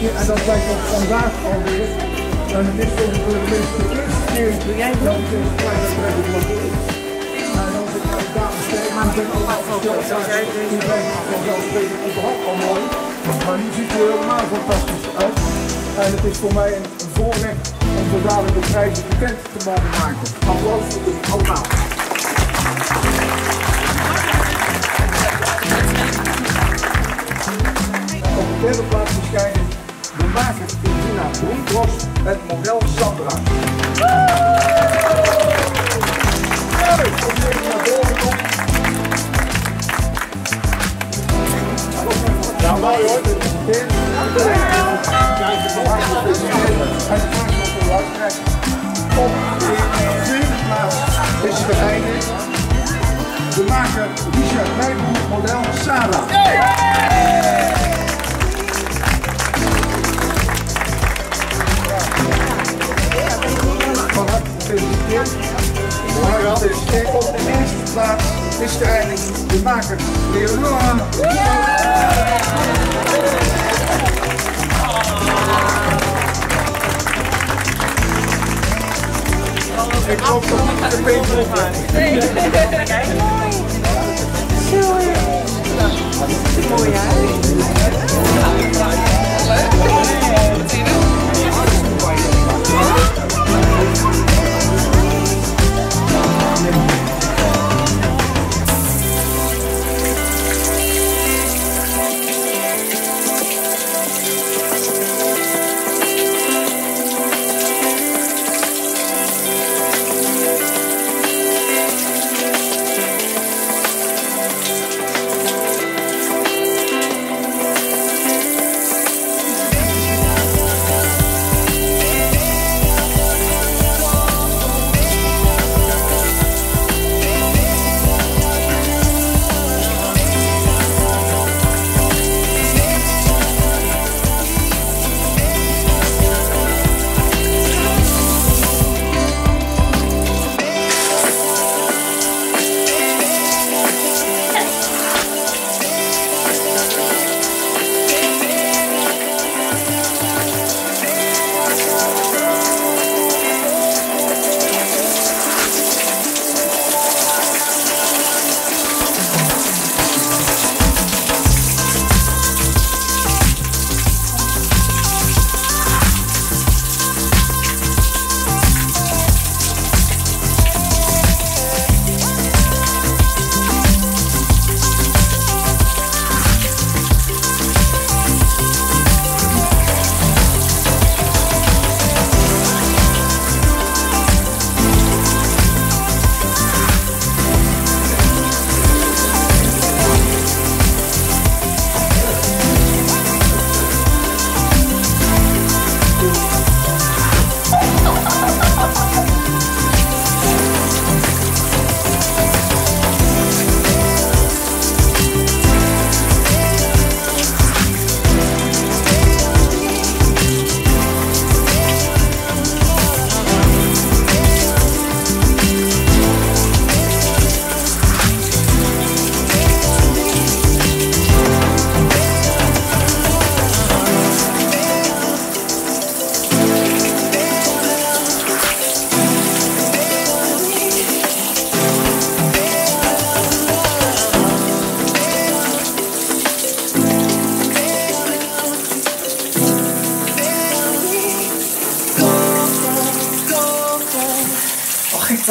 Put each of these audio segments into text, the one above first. En dat lijkt op vandaag alweer. En het is voor de meeste keer dat ik een kleine treffing mag doen. En als ik mijn dames tegen me ben, allemaal verteld zijn. Die zijn vanzelfsprekend überhaupt al mooi. Maar nu ziet het er helemaal fantastisch uit. En het is voor mij een voorrecht om zo dadelijk de prijzen bekend te mogen maken. Applaus voor jullie allemaal. Op de derde plaats verschijnen de maker Irina Broenkros met model Sandra. Ja, mooi hoor. Op de vierde plaats is geëindigd de maker Richard Wijnboer, model Sarah. Maar dat is op de eerste plaats is de eindelijk de maker Leonora. Ik hoop dat ik de beter op ga. Mooi hè? Wat zie je nou?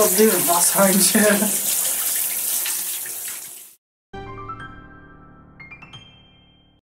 çok değil mi? Bas hancı.